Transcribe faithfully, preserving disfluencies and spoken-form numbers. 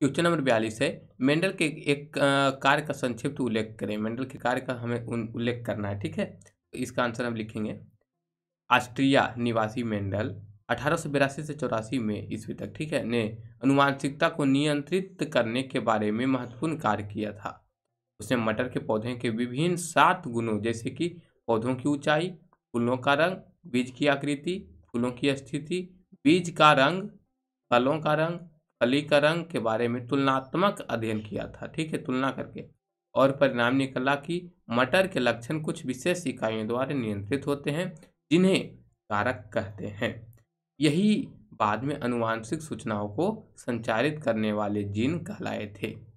Question number बयालीस है, Mendel के एक कार्य का संक्षिप्त उल्लेख करें। मेंडल के कार्य का हमें उल्लेख करना है, ठीक है। इसका आंसर हम लिखेंगे आस्ट्रिया निवासी मेंडल अठारह सौ बिरासी से चौरासी में ईस्वी तक, ठीक है, ने अनुवांशिकता को नियंत्रित करने के बारे में महत्वपूर्ण कार्य किया था। उसने मटर के पौधे के विभिन्न सात गुणों जैसे कि पौधों की ऊंचाई, फूलों का रंग, बीज की आकृति, फूलों की स्थिति, बीज का रंग, फलों का रंग, फली का रंग के बारे में तुलनात्मक अध्ययन किया था, ठीक है, तुलना करके, और परिणाम निकला कि मटर के लक्षण कुछ विशेष इकाइयों द्वारा नियंत्रित होते हैं जिन्हें कारक कहते हैं। यही बाद में अनुवांशिक सूचनाओं को संचारित करने वाले जीन कहलाए थे।